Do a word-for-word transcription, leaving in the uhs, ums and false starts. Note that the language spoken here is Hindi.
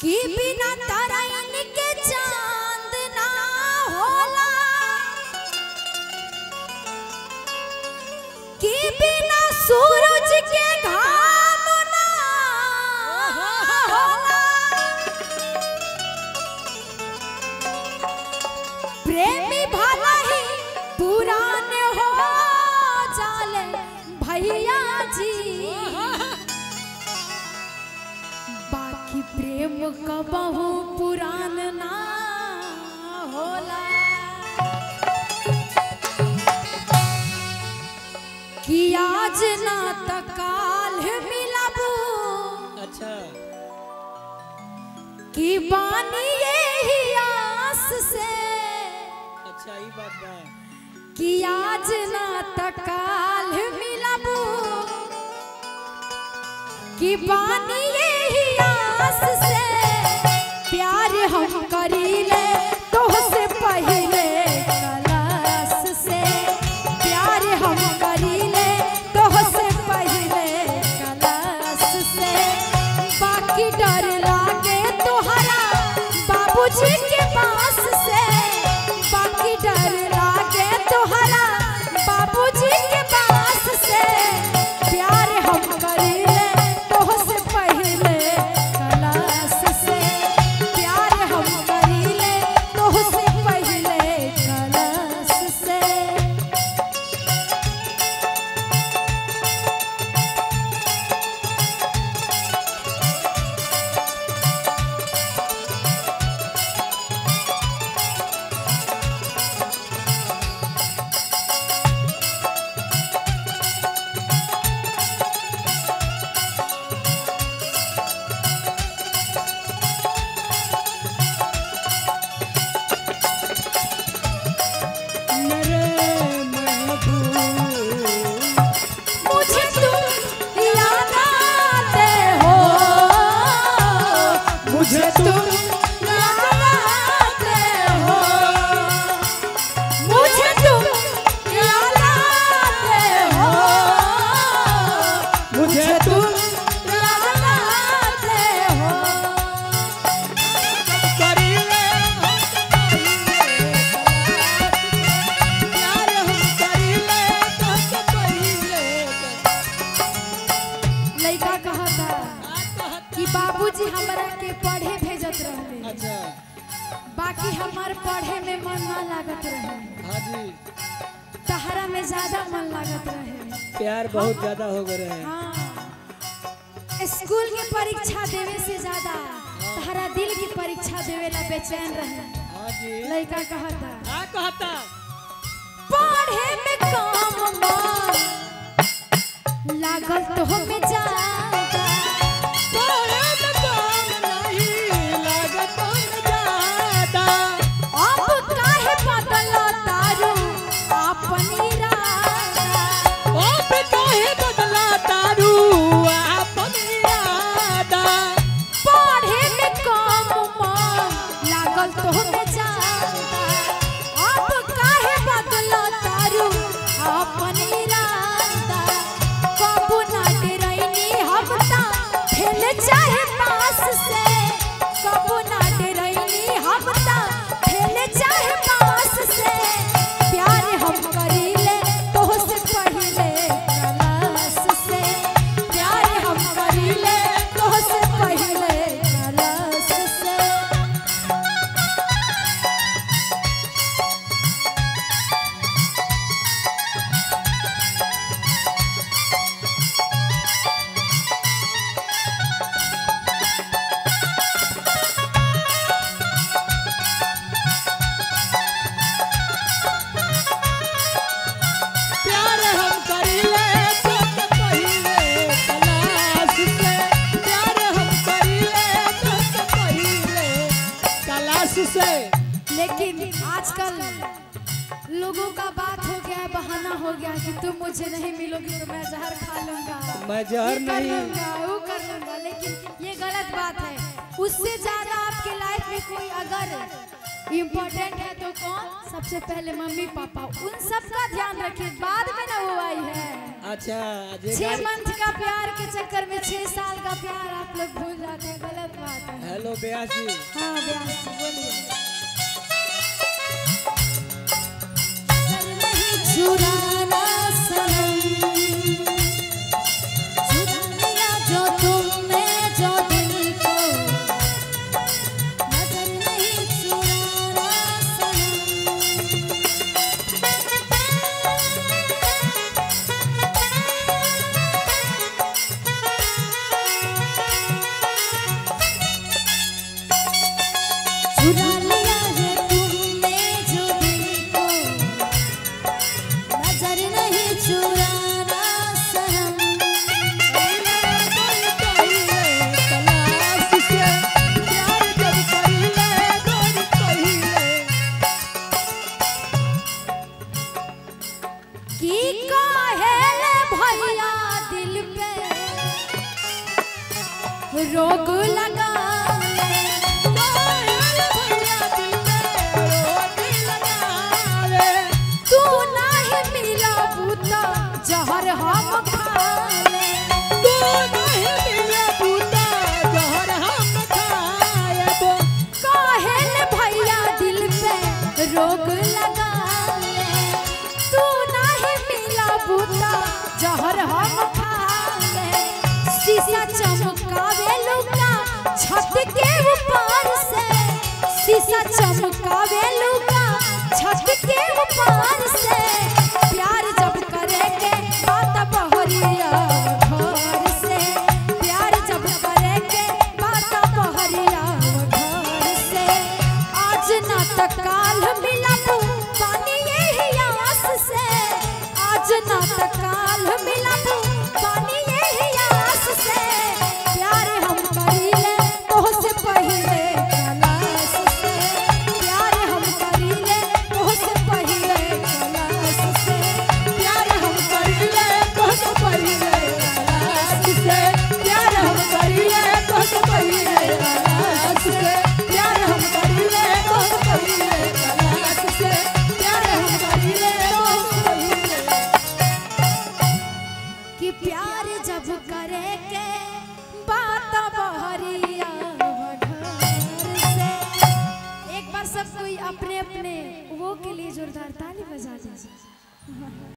कि बिना तारा इनके चांद ना होला, कि बिना सूरज के घाम ना होला। प्रेमी भला ही पुरान हो जाले भैया जी, बाकी प्रेम कबहू पुरान ना होला। कि आज ना त काल मिलबू, अच्छा कि बानी यही आस से, अच्छा ई बात बा। कि आज ना त काल मिलबू, कि बानी यही आस से, प्यार हम करीले तोहसे पहिले कलास से, प्यार हम करीले तोहसे पहिले कलास से। बाकी डर लागे तोहरा बाबूजी के पास से, बाकी डर लागे तोहरा बाबूजी के पास से, प्यार हम करीले तोहसे पहिले कलास से, प्यार हम करीले तोहसे पहिले कलास से। बाकी हमार पढ़े में मन ना लागत रहे, तहरा में ज्यादा मन लागत रहे, प्यार बहुत ज्यादा हो गए रहे। हाँ। स्कूल की परीक्षा देवे से ज्यादा तहरा दिल की परीक्षा देवे ला बेचैन रहे। लड़का कहता कहता पढ़े में काम मन लागत तो हमें ज्यादा, पढ़े में काम नहीं लागत तो लोगों का बात हो गया है, बहाना हो गया कि तुम मुझे नहीं मिलोगी तो मैं जहर खा लूंगा, मैं जहर नहीं वो कर लूंगा। लेकिन ये गलत बात है। उससे ज्यादा आपके लाइफ में कोई अगर इम्पोर्टेंट है तो कौन? सबसे पहले मम्मी पापा, उन सबका ध्यान रखिए, बाद में ना वो आई है। अच्छा छह मंथ का प्यार के चक्कर में छह साल का प्यार आप लोग भूल जाते हैं, गलत बात है। हेलो बयासी, हाँ बयासी बोलिए। रोग लगा तू नहीं मिला बूता जहर हम खा ले, तू नहीं मिला बूता जहर हम खाए, काहे ले भैया दिल पे रोग लगा ले, तू नहीं मिला बूता जहर हम खा ले। शीशा चमकावे छत के ऊपर से, शीशा चमकावे लुका छत के ऊपर से, प्यार जब करे के बात बहरिया घर से, प्यार जब करे के बात बहरिया घर से, आज न तकाल मिलब पानी यही आस से, आज न तकाल मिलब पानी यही आस से, प्यार हम करिले अपने अपने वो के लिए जोरदार ताली बजा दीजिए।